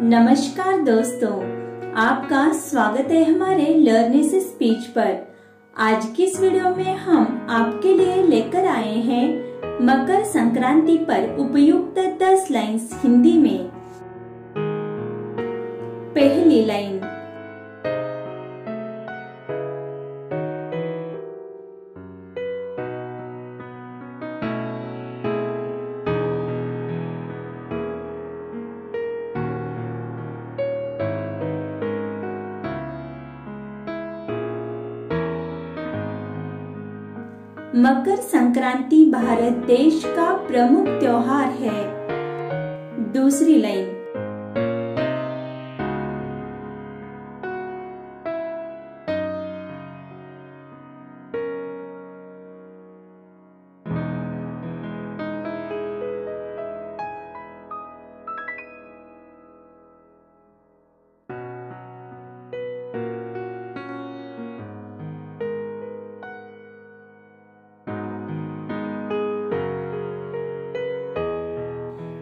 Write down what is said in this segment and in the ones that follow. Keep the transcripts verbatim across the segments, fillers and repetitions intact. नमस्कार दोस्तों, आपका स्वागत है हमारे लर्निंग स्पीच पर। आज की इस वीडियो में हम आपके लिए लेकर आए हैं मकर संक्रांति पर उपयुक्त दस लाइन्स हिंदी में। पहली लाइन, मकर संक्रांति भारत देश का प्रमुख त्योहार है। दूसरी लाइन,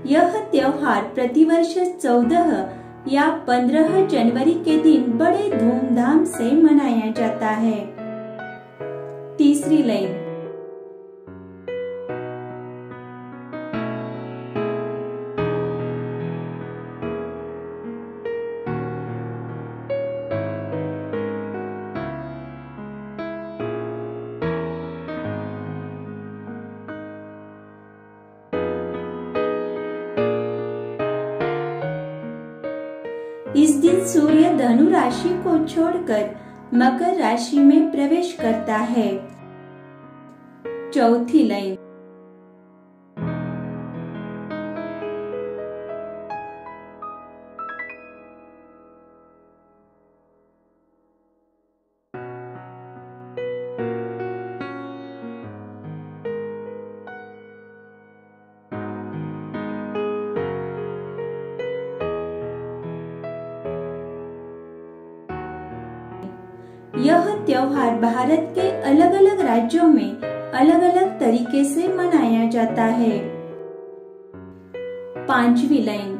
यह त्योहार प्रतिवर्ष चौदह या पंद्रह जनवरी के दिन बड़े धूमधाम से मनाया जाता है। तीसरी लाइन, इस दिन सूर्य धनु राशि को छोड़कर मकर राशि में प्रवेश करता है। चौथी लाइन, यह त्योहार भारत के अलग अलग राज्यों में अलग अलग तरीके से मनाया जाता है। पांचवी लाइन,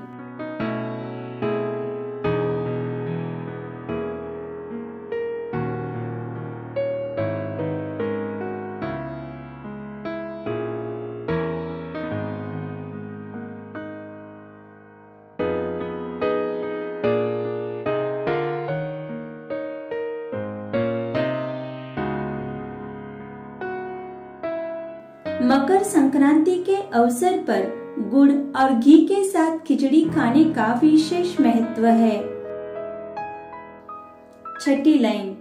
मकर संक्रांति के अवसर पर गुड़ और घी के साथ खिचड़ी खाने का विशेष महत्व है। छठी लाइन,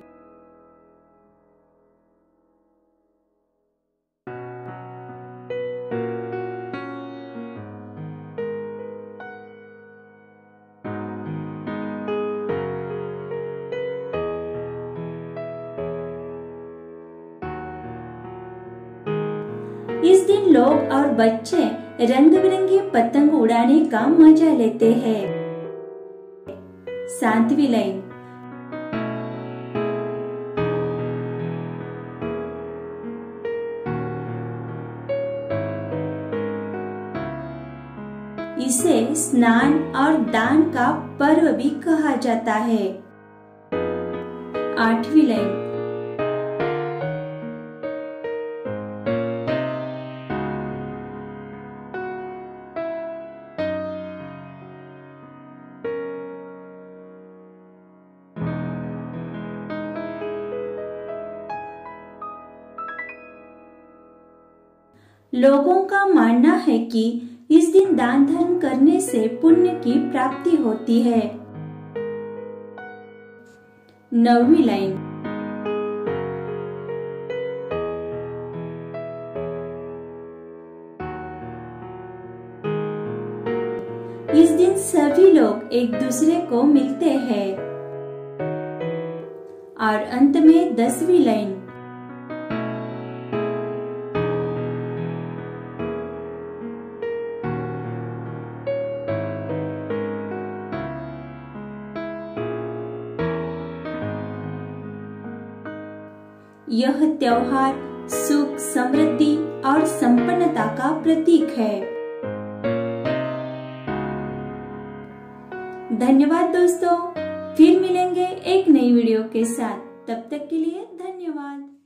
इस दिन लोग और बच्चे रंग बिरंगी पतंग उड़ाने का मजा लेते हैं। सातवीं लाइन, इसे स्नान और दान का पर्व भी कहा जाता है। आठवीं लाइन, लोगों का मानना है कि इस दिन दान धर्म करने से पुण्य की प्राप्ति होती है। नौवीं लाइन, इस दिन सभी लोग एक दूसरे को मिलते हैं। और अंत में दसवीं लाइन, यह त्योहार सुख, समृद्धि और संपन्नता का प्रतीक है। धन्यवाद दोस्तों, फिर मिलेंगे एक नई वीडियो के साथ। तब तक के लिए धन्यवाद।